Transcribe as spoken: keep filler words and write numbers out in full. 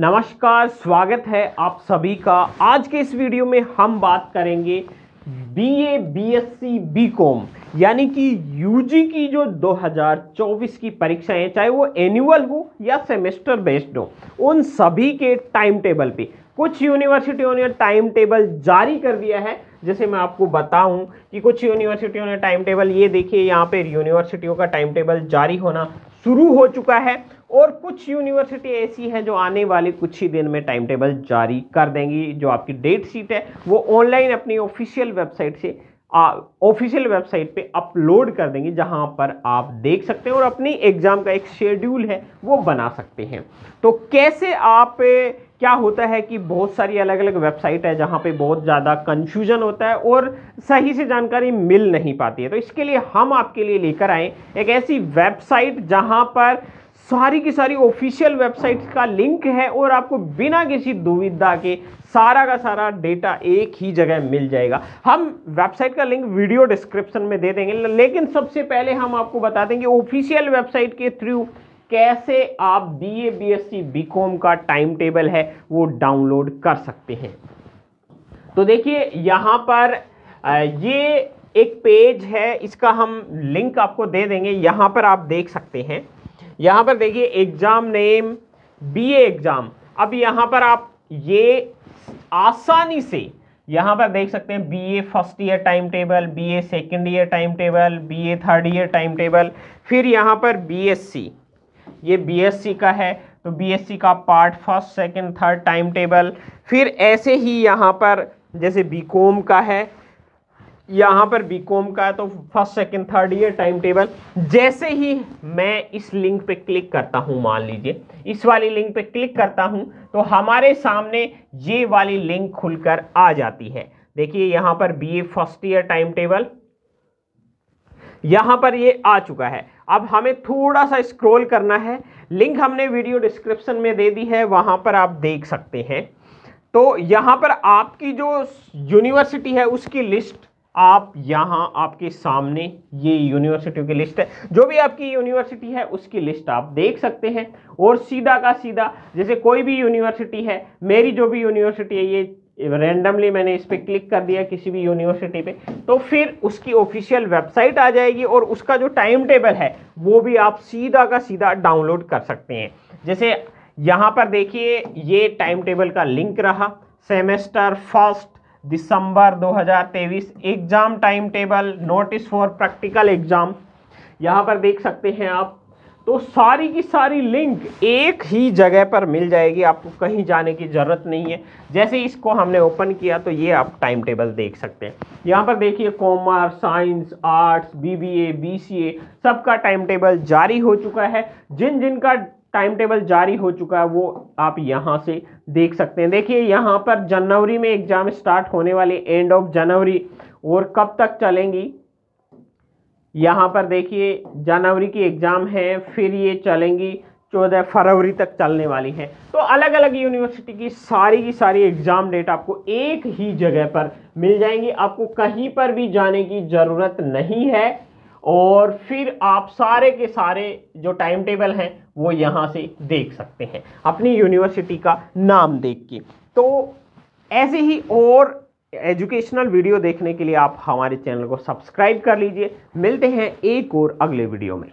नमस्कार, स्वागत है आप सभी का। आज के इस वीडियो में हम बात करेंगे बीए, बीएससी, बीकॉम यानी कि यूजी की जो दो हज़ार चौबीस की परीक्षाएं हैं, चाहे वो एनुअल हो या सेमेस्टर बेस्ड हो, उन सभी के टाइम टेबल पे कुछ यूनिवर्सिटियों ने टाइम टेबल जारी कर दिया है। जैसे मैं आपको बताऊं कि कुछ यूनिवर्सिटियों ने टाइम टेबल, ये देखिए यहाँ पे यूनिवर्सिटियों का टाइम टेबल जारी होना शुरू हो चुका है और कुछ यूनिवर्सिटी ऐसी हैं जो आने वाले कुछ ही दिन में टाइम टेबल जारी कर देंगी। जो आपकी डेट शीट है वो ऑनलाइन अपनी ऑफिशियल वेबसाइट से ऑफिशियल वेबसाइट पे अपलोड कर देंगी, जहां पर आप देख सकते हैं और अपनी एग्ज़ाम का एक शेड्यूल है वो बना सकते हैं। तो कैसे आप, क्या होता है कि बहुत सारी अलग अलग वेबसाइट है जहाँ पे बहुत ज़्यादा कंफ्यूजन होता है और सही से जानकारी मिल नहीं पाती है। तो इसके लिए हम आपके लिए लेकर आए एक ऐसी वेबसाइट जहाँ पर सारी की सारी ऑफिशियल वेबसाइट्स का लिंक है और आपको बिना किसी दुविधा के सारा का सारा डेटा एक ही जगह मिल जाएगा। हम वेबसाइट का लिंक वीडियो डिस्क्रिप्शन में दे देंगे, लेकिन सबसे पहले हम आपको बता देंगे ऑफिशियल वेबसाइट के थ्रू कैसे आप बीए, बीएससी, बीकॉम का टाइम टेबल है वो डाउनलोड कर सकते हैं। तो देखिए यहाँ पर ये एक पेज है, इसका हम लिंक आपको दे देंगे। यहाँ पर आप देख सकते हैं, यहाँ पर देखिए एग्ज़ाम नेम बीए एग्ज़ाम। अब यहाँ पर आप ये आसानी से यहाँ पर देख सकते हैं BA first year time table, BA second year time table, BA third year time table. फिर यहाँ पर बीएससी, ये बीएससी का है तो बीएससी का part first, second, third time table. फिर ऐसे ही यहाँ पर जैसे बीकॉम का है, यहाँ पर बीकॉम का है तो first, second, third year time table. जैसे ही मैं इस लिंक पे क्लिक करता हूँ, मान लीजिए इस वाली लिंक पे क्लिक करता हूँ, तो हमारे सामने ये वाली लिंक खुलकर आ जाती है। देखिए यहाँ पर BA first year time table यहाँ पर ये आ चुका है। अब हमें थोड़ा सा स्क्रॉल करना है, लिंक हमने वीडियो डिस्क्रिप्शन में दे दी है, वहाँ पर आप देख सकते हैं। तो यहाँ पर आपकी जो यूनिवर्सिटी है उसकी लिस्ट, आप यहाँ आपके सामने ये यूनिवर्सिटियों की लिस्ट है, जो भी आपकी यूनिवर्सिटी है उसकी लिस्ट आप देख सकते हैं। और सीधा का सीधा जैसे कोई भी यूनिवर्सिटी है, मेरी जो भी यूनिवर्सिटी है, ये रैंडमली मैंने इस पर क्लिक कर दिया किसी भी यूनिवर्सिटी पे, तो फिर उसकी ऑफिशियल वेबसाइट आ जाएगी और उसका जो टाइम टेबल है वो भी आप सीधा का सीधा डाउनलोड कर सकते हैं। जैसे यहाँ पर देखिए ये टाइम टेबल का लिंक रहा, सेमेस्टर फर्स्ट दिसंबर दो हज़ार तेईस exam time table, notice for practical exam, यहाँ पर देख सकते हैं आप। तो सारी की सारी लिंक एक ही जगह पर मिल जाएगी, आपको कहीं जाने की ज़रूरत नहीं है। जैसे इसको हमने ओपन किया तो ये आप टाइम टेबल देख सकते हैं। यहाँ पर देखिए commerce, science, arts, BBA, BCA, सबका टाइम टेबल जारी हो चुका है। जिन जिन का टाइम टेबल जारी हो चुका है वो आप यहाँ से देख सकते हैं। देखिए यहाँ पर जनवरी में एग्ज़ाम स्टार्ट होने वाले, एंड ऑफ जनवरी, और कब तक चलेंगी, यहाँ पर देखिए जनवरी की एग्ज़ाम है, फिर ये चलेंगी चौदह फरवरी तक चलने वाली है। तो अलग अलग यूनिवर्सिटी की सारी की सारी एग्ज़ाम डेट आपको एक ही जगह पर मिल जाएंगी, आपको कहीं पर भी जाने की ज़रूरत नहीं है। और फिर आप सारे के सारे जो टाइम टेबल हैं वो यहाँ से देख सकते हैं अपनी यूनिवर्सिटी का नाम देख के। तो ऐसे ही और एजुकेशनल वीडियो देखने के लिए आप हमारे चैनल को सब्सक्राइब कर लीजिए। मिलते हैं एक और अगले वीडियो में।